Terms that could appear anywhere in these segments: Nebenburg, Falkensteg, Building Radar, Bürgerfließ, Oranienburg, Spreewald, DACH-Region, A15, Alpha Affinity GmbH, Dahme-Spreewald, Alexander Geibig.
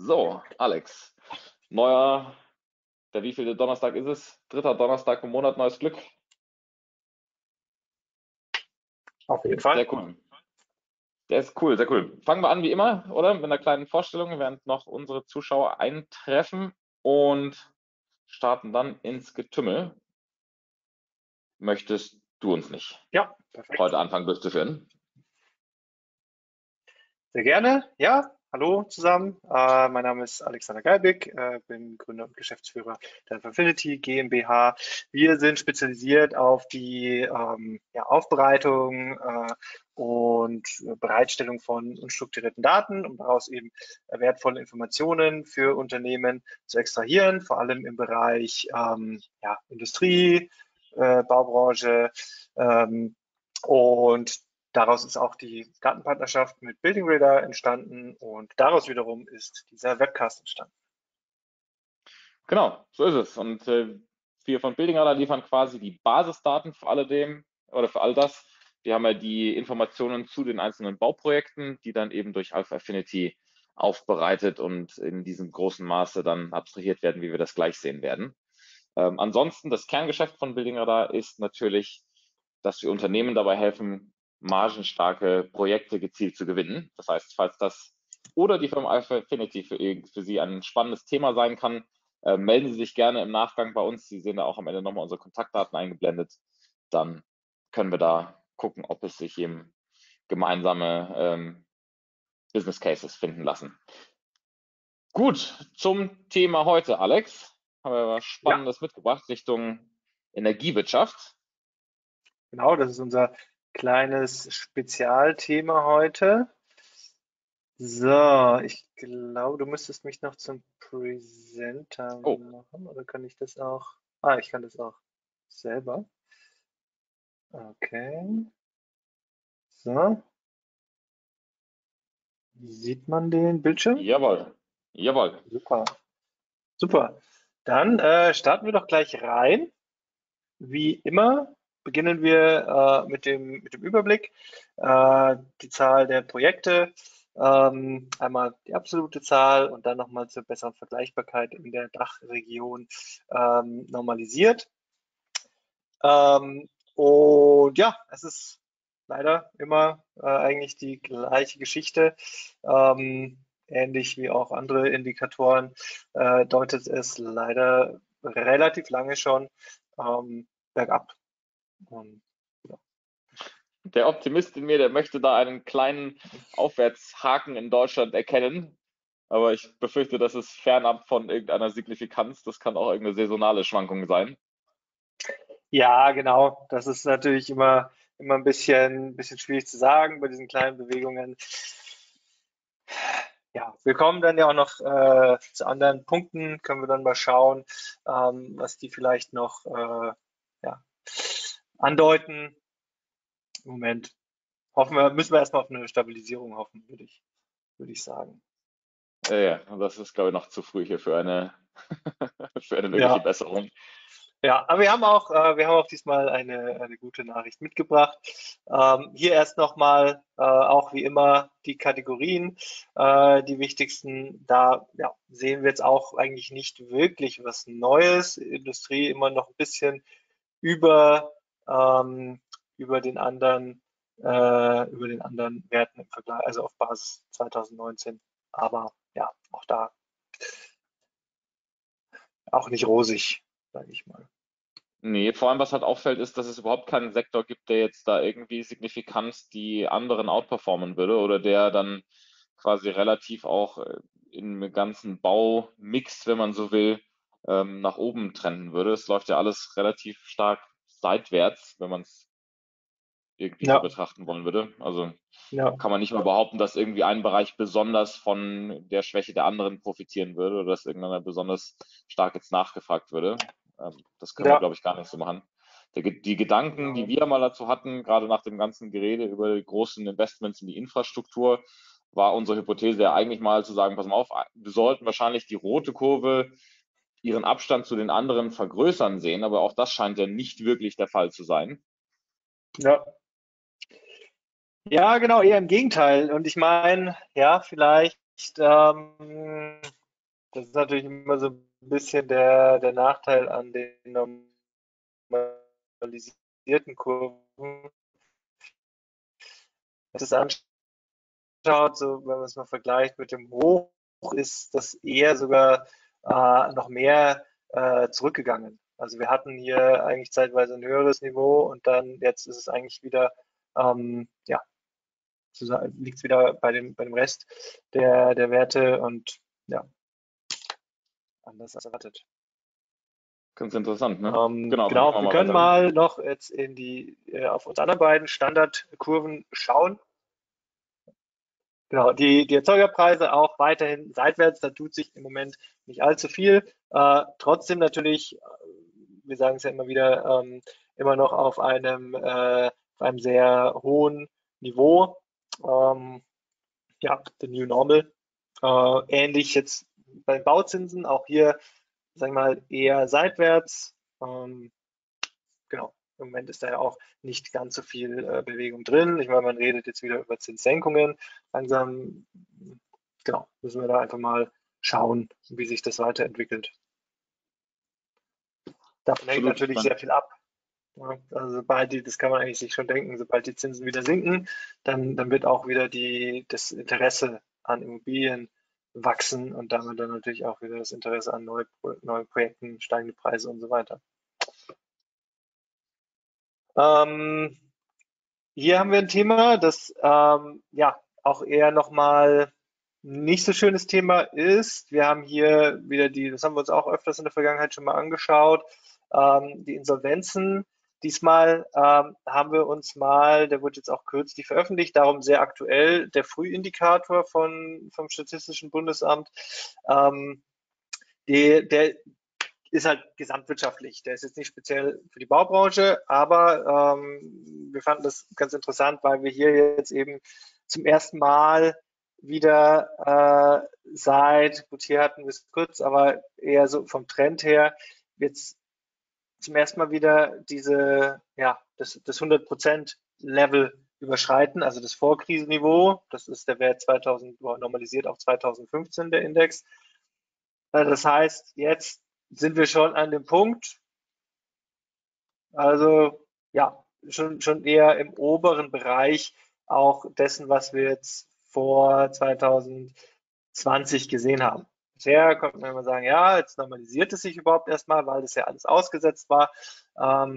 So, Alex, der wievielte Donnerstag ist es? Dritter Donnerstag im Monat, neues Glück. Auf jeden Fall. Sehr cool. Der ist cool, sehr cool. Fangen wir an wie immer, oder? Mit einer kleinen Vorstellung, während noch unsere Zuschauer eintreffen und starten dann ins Getümmel. Möchtest du uns nicht perfekt heute anfangen durchzuführen? Sehr gerne, ja. Hallo zusammen, mein Name ist Alexander Geibig, bin Gründer und Geschäftsführer der Alpha Affinity GmbH. Wir sind spezialisiert auf die Aufbereitung und Bereitstellung von unstrukturierten Daten, um daraus eben wertvolle Informationen für Unternehmen zu extrahieren, vor allem im Bereich Industrie, Baubranche und daraus ist auch die Datenpartnerschaft mit Building Radar entstanden und daraus wiederum ist dieser Webcast entstanden. Genau, so ist es. Und wir von Building Radar liefern quasi die Basisdaten für all das. Wir haben ja die Informationen zu den einzelnen Bauprojekten, die dann eben durch Alpha Affinity aufbereitet und in diesem großen Maße dann abstrahiert werden, wie wir das gleich sehen werden. Ansonsten, das Kerngeschäft von Building Radar ist natürlich, dass wir Unternehmen dabei helfen, margenstarke Projekte gezielt zu gewinnen. Das heißt, falls das oder die Firma Alpha Affinity für Sie ein spannendes Thema sein kann, melden Sie sich gerne im Nachgang bei uns. Sie sehen da auch am Ende nochmal unsere Kontaktdaten eingeblendet. Dann können wir da gucken, ob es sich eben gemeinsame Business Cases finden lassen. Gut, zum Thema heute, Alex. Haben wir was Spannendes mitgebracht Richtung Energiewirtschaft. Genau, das ist unser kleines Spezialthema heute. So, ich glaube, du müsstest mich noch zum Presenter machen, oder kann ich das auch? Ah, ich kann das auch selber. Okay. So. Sieht man den Bildschirm? Jawohl. Jawohl. Super. Super. Dann starten wir doch gleich rein. Wie immer beginnen wir mit dem Überblick, die Zahl der Projekte, einmal die absolute Zahl und dann nochmal zur besseren Vergleichbarkeit in der DACH-Region normalisiert. Und ja, es ist leider immer eigentlich die gleiche Geschichte. Ähnlich wie auch andere Indikatoren deutet es leider relativ lange schon bergab. Und, ja. Der Optimist in mir, der möchte da einen kleinen Aufwärtshaken in Deutschland erkennen, aber ich befürchte, das ist fernab von irgendeiner Signifikanz, das kann auch irgendeine saisonale Schwankung sein. Ja, genau, das ist natürlich immer ein bisschen schwierig zu sagen bei diesen kleinen Bewegungen. Ja, wir kommen dann ja auch noch zu anderen Punkten, können wir dann mal schauen, was die vielleicht noch andeuten. Im Moment müssen wir erstmal auf eine Stabilisierung hoffen, würde ich sagen. Ja, das ist, glaube ich, noch zu früh hier für eine, mögliche Besserung. Ja, aber wir haben auch diesmal eine gute Nachricht mitgebracht. Hier erst nochmal, auch wie immer, die Kategorien, die wichtigsten. Da sehen wir jetzt auch eigentlich nicht wirklich was Neues. Industrie immer noch ein bisschen über den anderen Werten im Vergleich, also auf Basis 2019. Aber ja, auch da auch nicht rosig, sage ich mal. Nee, vor allem was halt auffällt, ist, dass es überhaupt keinen Sektor gibt, der jetzt da irgendwie signifikant die anderen outperformen würde oder der dann quasi relativ auch im ganzen Baumix, wenn man so will, nach oben trennen würde. Es läuft ja alles relativ stark seitwärts, wenn man es irgendwie betrachten wollen würde. Also kann man nicht mal behaupten, dass irgendwie ein Bereich besonders von der Schwäche der anderen profitieren würde oder dass irgendeiner besonders stark jetzt nachgefragt würde. Das können wir, glaube ich, gar nicht so machen. Die Gedanken, die wir mal dazu hatten, gerade nach dem ganzen Gerede über die großen Investments in die Infrastruktur, war unsere Hypothese ja eigentlich mal zu sagen, pass mal auf, wir sollten wahrscheinlich die rote Kurve ihren Abstand zu den anderen vergrößern sehen, aber auch das scheint ja nicht wirklich der Fall zu sein. Ja, genau, eher im Gegenteil. Und ich meine, ja, vielleicht Das ist natürlich immer so ein bisschen der Nachteil an den normalisierten Kurven. Wenn man das anschaut, so wenn man es mal vergleicht mit dem Hoch, ist das eher sogar noch mehr zurückgegangen. Also wir hatten hier eigentlich zeitweise ein höheres Niveau und dann jetzt ist es eigentlich wieder, ja, liegt es wieder bei dem Rest der Werte und ja, anders als erwartet. Ganz interessant, ne? Genau, wir können mal noch jetzt in die auf unsere anderen beiden Standardkurven schauen. Genau, die Erzeugerpreise auch weiterhin seitwärts, da tut sich im Moment nicht allzu viel. Trotzdem natürlich, wir sagen es ja immer wieder, immer noch auf einem sehr hohen Niveau. Ja, the new normal. Ähnlich jetzt bei den Bauzinsen, auch hier, sagen wir mal, eher seitwärts. Genau, im Moment ist da ja auch nicht ganz so viel Bewegung drin. Ich meine, man redet jetzt wieder über Zinssenkungen. Langsam, genau, müssen wir da einfach mal schauen, wie sich das weiterentwickelt. Davon hängt natürlich sehr viel ab. Also das kann man eigentlich sich schon denken, sobald die Zinsen wieder sinken, dann wird auch wieder das Interesse an Immobilien wachsen und damit dann natürlich auch wieder das Interesse an neuen Projekten, steigende Preise und so weiter. Hier haben wir ein Thema, das ja auch eher nochmal nicht so schönes Thema ist. Wir haben hier wieder das haben wir uns auch öfters in der Vergangenheit schon mal angeschaut, die Insolvenzen. Diesmal haben wir uns mal, der wurde jetzt auch kürzlich veröffentlicht, darum sehr aktuell, der Frühindikator vom Statistischen Bundesamt, der ist halt gesamtwirtschaftlich, der ist jetzt nicht speziell für die Baubranche, aber wir fanden das ganz interessant, weil wir hier jetzt eben zum ersten Mal wieder seit, gut, hier hatten wir es kurz, aber eher so vom Trend her, jetzt zum ersten Mal wieder das 100%-Level überschreiten, also das Vorkrisenniveau. Das ist der Wert 2000, normalisiert auf 2015, der Index. Das heißt, jetzt sind wir schon an dem Punkt, also ja, schon eher im oberen Bereich auch dessen, was wir jetzt vor 2020 gesehen haben. Bisher konnte man immer sagen, ja, jetzt normalisiert es sich überhaupt erstmal, weil das ja alles ausgesetzt war. Ja.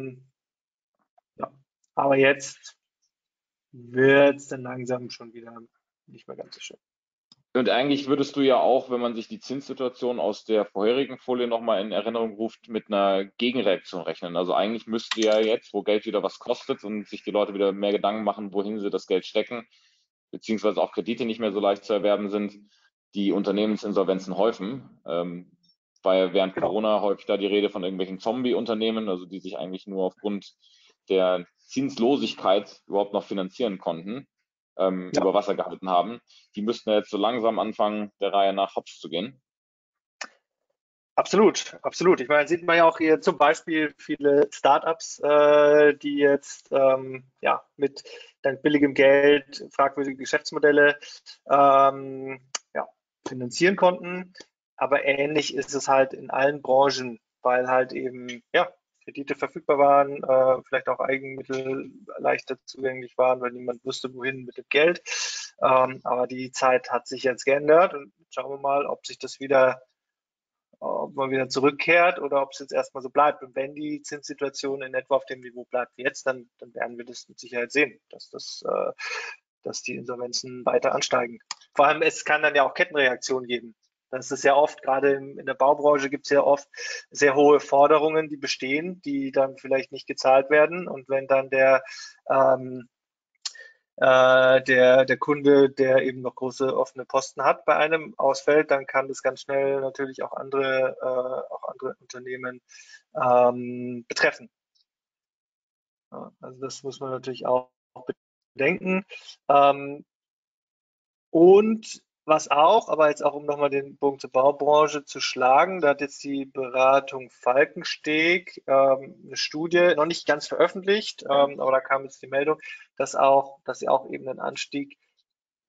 Aber jetzt wird es dann langsam schon wieder nicht mehr ganz so schön. Und eigentlich würdest du ja auch, wenn man sich die Zinssituation aus der vorherigen Folie nochmal in Erinnerung ruft, mit einer Gegenreaktion rechnen. Also eigentlich müsste ja jetzt, wo Geld wieder was kostet und sich die Leute wieder mehr Gedanken machen, wohin sie das Geld stecken, beziehungsweise auch Kredite nicht mehr so leicht zu erwerben sind, die Unternehmensinsolvenzen häufen, weil während Corona häufig da die Rede von irgendwelchen Zombie-Unternehmen, also die sich eigentlich nur aufgrund der Zinslosigkeit überhaupt noch finanzieren konnten, über Wasser gehalten haben. Die müssten ja jetzt so langsam anfangen, der Reihe nach hops zu gehen. Absolut, absolut. Ich meine, sieht man ja auch hier zum Beispiel viele Startups, die jetzt ja mit dank billigem Geld fragwürdige Geschäftsmodelle finanzieren konnten, aber ähnlich ist es halt in allen Branchen, weil halt eben ja Kredite verfügbar waren, vielleicht auch Eigenmittel leichter zugänglich waren, weil niemand wusste, wohin mit dem Geld. Aber die Zeit hat sich jetzt geändert und schauen wir mal, ob man wieder zurückkehrt oder ob es jetzt erstmal so bleibt. Und wenn die Zinssituation in etwa auf dem Niveau bleibt wie jetzt, dann werden wir das mit Sicherheit sehen, dass die Insolvenzen weiter ansteigen. Vor allem, es kann dann ja auch Kettenreaktionen geben. Das ist ja oft, gerade in der Baubranche gibt es ja oft sehr hohe Forderungen, die bestehen, die dann vielleicht nicht gezahlt werden. Und wenn dann der Kunde, der eben noch große offene Posten hat, bei einem ausfällt, dann kann das ganz schnell natürlich auch andere Unternehmen betreffen. Ja, also das muss man natürlich auch bedenken. Und was auch, aber jetzt auch um nochmal den Bogen zur Baubranche zu schlagen, da hat jetzt die Beratung Falkensteg eine Studie, noch nicht ganz veröffentlicht, aber da kam jetzt die Meldung, dass sie auch eben einen Anstieg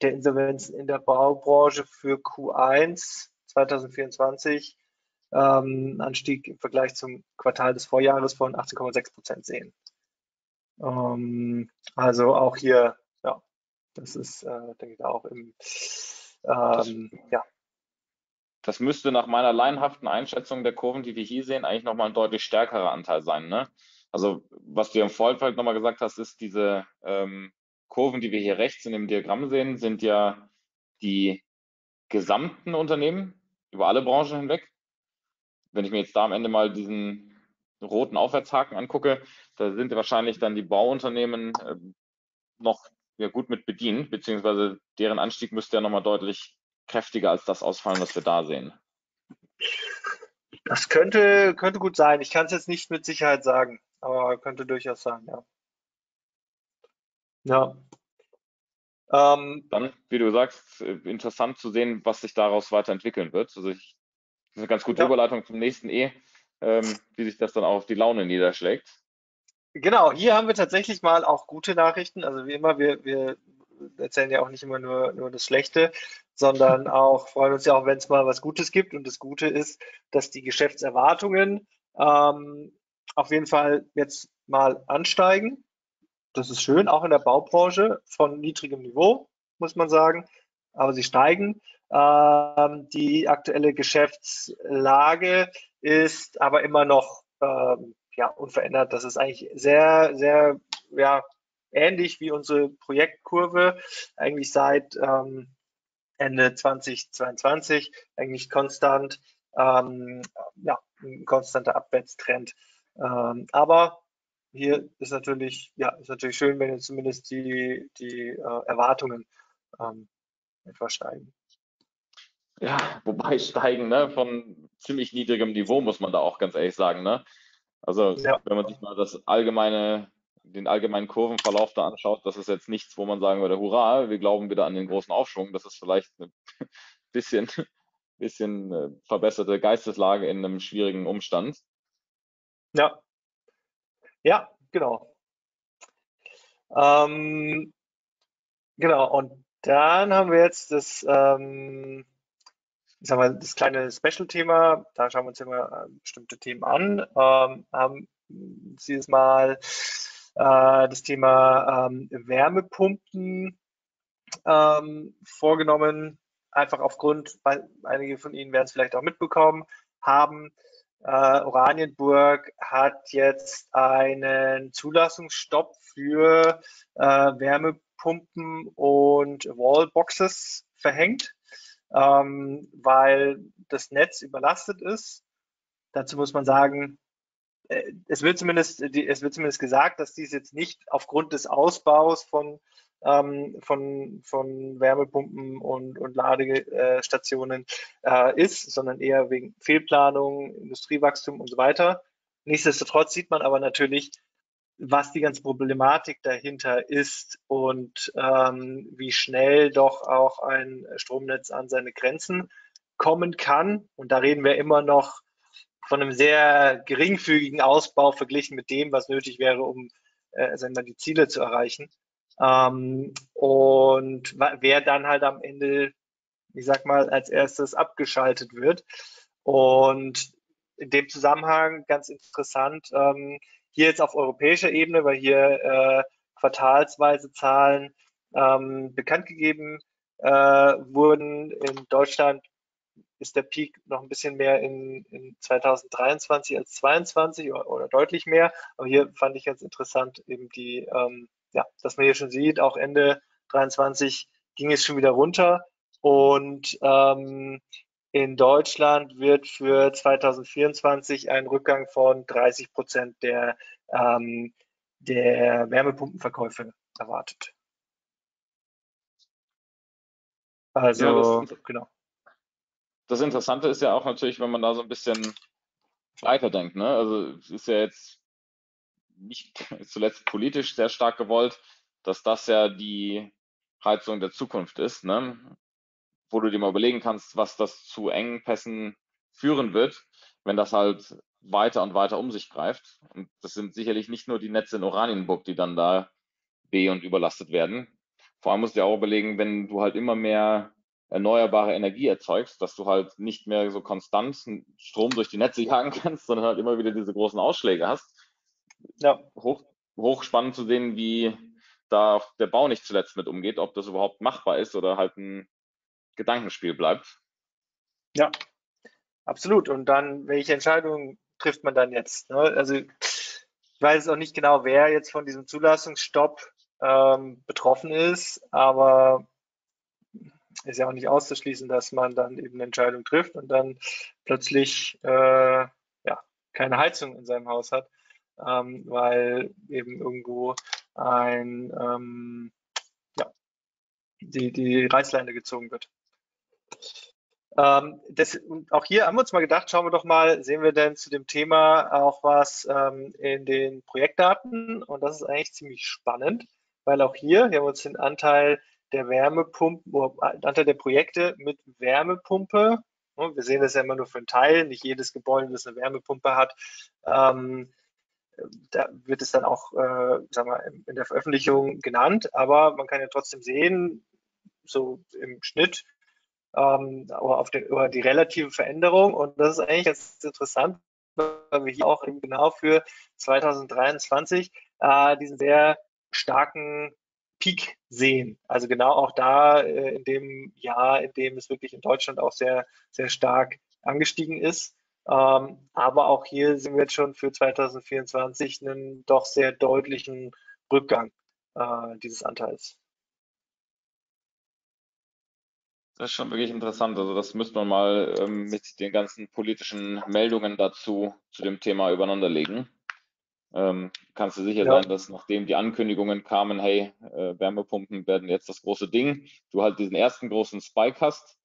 der Insolvenzen in der Baubranche für Q1 2024 Anstieg im Vergleich zum Quartal des Vorjahres von 18,6% sehen. Also auch hier, ja, das ist, denke ich, auch im, ja. Das müsste nach meiner laienhaften Einschätzung der Kurven, die wir hier sehen, eigentlich nochmal ein deutlich stärkerer Anteil sein, ne? Also was du im Vorfeld nochmal gesagt hast, ist, diese Kurven, die wir hier rechts in dem Diagramm sehen, sind ja die gesamten Unternehmen über alle Branchen hinweg. Wenn ich mir jetzt da am Ende mal diesen roten Aufwärtshaken angucke, da sind wahrscheinlich dann die Bauunternehmen noch ja, gut mit bedient, beziehungsweise deren Anstieg müsste ja nochmal deutlich kräftiger als das ausfallen, was wir da sehen. Das könnte gut sein. Ich kann es jetzt nicht mit Sicherheit sagen, aber könnte durchaus sein, ja. Ja. Dann, wie du sagst, interessant zu sehen, was sich daraus weiterentwickeln wird. Also das ist eine ganz gute Überleitung zum nächsten wie sich das dann auch auf die Laune niederschlägt. Genau, hier haben wir tatsächlich mal auch gute Nachrichten. Also wie immer, wir erzählen ja auch nicht immer nur das Schlechte, sondern auch freuen uns ja auch, wenn es mal was Gutes gibt. Und das Gute ist, dass die Geschäftserwartungen auf jeden Fall jetzt mal ansteigen. Das ist schön, auch in der Baubranche von niedrigem Niveau, muss man sagen. Aber sie steigen. Die aktuelle Geschäftslage ist aber immer noch ja, unverändert. Das ist eigentlich sehr, sehr ja, ähnlich wie unsere Projektkurve, eigentlich seit Ende 2022, eigentlich konstant, ja, ein konstanter Abwärtstrend. Aber hier ist natürlich, ja, ist natürlich schön, wenn jetzt zumindest die Erwartungen etwas steigen. Ja, wobei steigen, ne, von ziemlich niedrigem Niveau, muss man da auch ganz ehrlich sagen, ne? Also, ja, wenn man sich mal den allgemeinen Kurvenverlauf da anschaut, das ist jetzt nichts, wo man sagen würde, hurra, wir glauben wieder an den großen Aufschwung. Das ist vielleicht ein bisschen verbesserte Geisteslage in einem schwierigen Umstand. Ja, ja, genau. Genau, und dann haben wir jetzt das... Ich sag mal, das kleine Special-Thema, da schauen wir uns immer bestimmte Themen an. Haben dieses Mal das Thema Wärmepumpen vorgenommen, einfach aufgrund, weil einige von Ihnen werden es vielleicht auch mitbekommen haben. Oranienburg hat jetzt einen Zulassungsstopp für Wärmepumpen und Wallboxes verhängt, weil das Netz überlastet ist. Dazu muss man sagen, es wird zumindest gesagt, dass dies jetzt nicht aufgrund des Ausbaus von Wärmepumpen und Ladestationen ist, sondern eher wegen Fehlplanung, Industriewachstum und so weiter. Nichtsdestotrotz sieht man aber natürlich, was die ganze Problematik dahinter ist und wie schnell doch auch ein Stromnetz an seine Grenzen kommen kann. Und da reden wir immer noch von einem sehr geringfügigen Ausbau verglichen mit dem, was nötig wäre, um sagen wir, die Ziele zu erreichen. Und wer dann halt am Ende, ich sag mal, als erstes abgeschaltet wird. Und in dem Zusammenhang ganz interessant, hier jetzt auf europäischer Ebene, weil hier quartalsweise Zahlen bekannt gegeben wurden. In Deutschland ist der Peak noch ein bisschen mehr in 2023 als 2022 oder deutlich mehr. Aber hier fand ich ganz interessant, eben die, ja, dass man hier schon sieht, auch Ende 2023 ging es schon wieder runter. Und in Deutschland wird für 2024 ein Rückgang von 30% der Wärmepumpenverkäufe erwartet. Also, ja, genau. Das Interessante ist ja auch natürlich, wenn man da so ein bisschen weiterdenkt, ne? Also, es ist ja jetzt nicht zuletzt politisch sehr stark gewollt, dass das ja die Heizung der Zukunft ist, ne? Wo du dir mal überlegen kannst, was das zu Engpässen führen wird, wenn das halt weiter und weiter um sich greift. Und das sind sicherlich nicht nur die Netze in Oranienburg, die dann da be- und überlastet werden, Vor allem musst du dir auch überlegen, wenn du halt immer mehr erneuerbare Energie erzeugst, dass du halt nicht mehr so konstant Strom durch die Netze jagen kannst, sondern halt immer wieder diese großen Ausschläge hast. Ja. Hochspannend zu sehen, wie da der Bau nicht zuletzt mit umgeht, ob das überhaupt machbar ist oder halt ein Gedankenspiel bleibt. Ja, absolut. Und dann, welche Entscheidung trifft man dann jetzt? Ne? Also ich weiß auch nicht genau, wer jetzt von diesem Zulassungsstopp betroffen ist, aber ist ja auch nicht auszuschließen, dass man dann eben eine Entscheidung trifft und dann plötzlich ja, keine Heizung in seinem Haus hat, weil eben irgendwo ein die Reißleine gezogen wird. Und auch hier haben wir uns mal gedacht, schauen wir doch mal, sehen wir denn zu dem Thema auch was in den Projektdaten, und das ist eigentlich ziemlich spannend, weil auch hier, wir haben uns den Anteil der Wärmepumpen, Anteil der Projekte mit Wärmepumpe, und wir sehen das ja immer nur für einen Teil, nicht jedes Gebäude, das eine Wärmepumpe hat, da wird es dann auch sagen wir, in der Veröffentlichung genannt, aber man kann ja trotzdem sehen, so im Schnitt, über die relative Veränderung, und das ist eigentlich ganz interessant, weil wir hier auch eben genau für 2023 diesen sehr starken Peak sehen. Also genau auch da in dem Jahr, in dem es wirklich in Deutschland auch sehr, sehr stark angestiegen ist. Aber auch hier sehen wir jetzt schon für 2024 einen doch sehr deutlichen Rückgang dieses Anteils. Das ist schon wirklich interessant. Also das müsste man mal mit den ganzen politischen Meldungen dazu zu dem Thema übereinander legen. Kannst du sicher sein, dass nachdem die Ankündigungen kamen, hey, Wärmepumpen werden jetzt das große Ding, du halt diesen ersten großen Spike hast.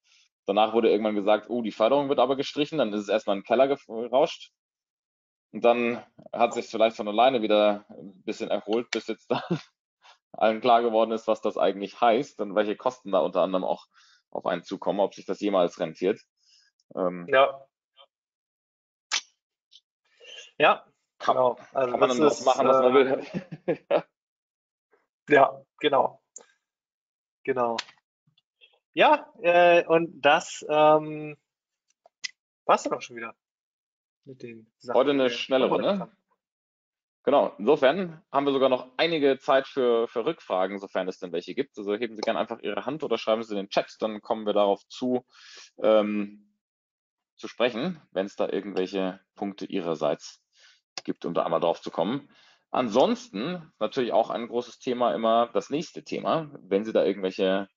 Danach wurde irgendwann gesagt, oh, die Förderung wird aber gestrichen, dann ist es erstmal in den Keller gerauscht. Und dann hat sich vielleicht von alleine wieder ein bisschen erholt, bis jetzt dann allen klar geworden ist, was das eigentlich heißt und welche Kosten da unter anderem auch auf einen zukommen, ob sich das jemals rentiert. Ja, genau. Also kann man dann das machen, was man will. Ja, genau. Ja, und das war's dann auch schon wieder mit den Sachen. Heute eine schnelle Runde. Genau, insofern haben wir sogar noch einige Zeit für Rückfragen, sofern es denn welche gibt. Also heben Sie gerne einfach Ihre Hand oder schreiben Sie in den Chat, dann kommen wir darauf zu sprechen, wenn es da irgendwelche Punkte Ihrerseits gibt, um da einmal drauf zu kommen. Ansonsten natürlich auch ein großes Thema immer das nächste Thema, wenn Sie da irgendwelche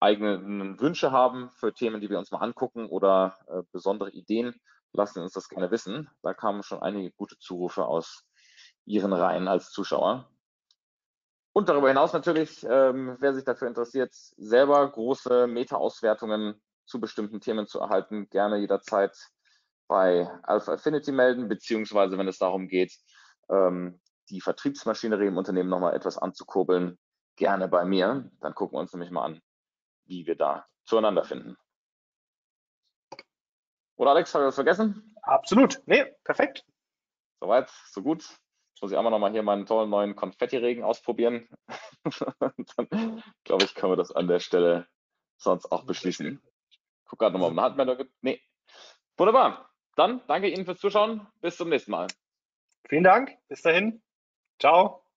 eigenen Wünsche haben für Themen, die wir uns mal angucken, oder besondere Ideen, lassen Sie uns das gerne wissen. Da kamen schon einige gute Zurufe aus Ihren Reihen als Zuschauer. Und darüber hinaus natürlich, wer sich dafür interessiert, selber große Meta-Auswertungen zu bestimmten Themen zu erhalten, gerne jederzeit bei Alpha Affinity melden, beziehungsweise wenn es darum geht, die Vertriebsmaschinerie im Unternehmen nochmal etwas anzukurbeln, gerne bei mir. Dann gucken wir uns nämlich mal an, wie wir da zueinander finden. Oder Alex, habe ich was vergessen? Absolut. Nee, perfekt. Soweit, so gut. Jetzt muss ich einmal nochmal hier meinen tollen neuen Konfettiregen ausprobieren. Dann, glaube ich, können wir das an der Stelle sonst auch beschließen. Guck gerade nochmal, ob eine Handmeldung gibt. Nee. Wunderbar. Dann danke Ihnen fürs Zuschauen. Bis zum nächsten Mal. Vielen Dank. Bis dahin. Ciao.